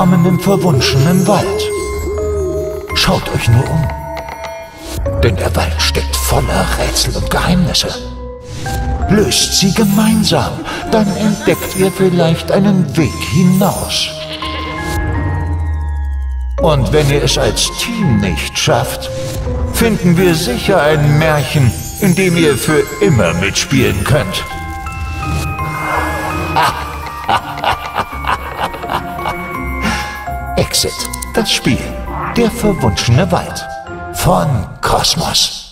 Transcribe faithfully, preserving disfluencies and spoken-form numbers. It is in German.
Willkommen im verwunschenen Wald. Schaut euch nur um. Denn der Wald steckt voller Rätsel und Geheimnisse. Löst sie gemeinsam, dann entdeckt ihr vielleicht einen Weg hinaus. Und wenn ihr es als Team nicht schafft, finden wir sicher ein Märchen, in dem ihr für immer mitspielen könnt. Exit, das Spiel, der verwunschene Wald von Kosmos.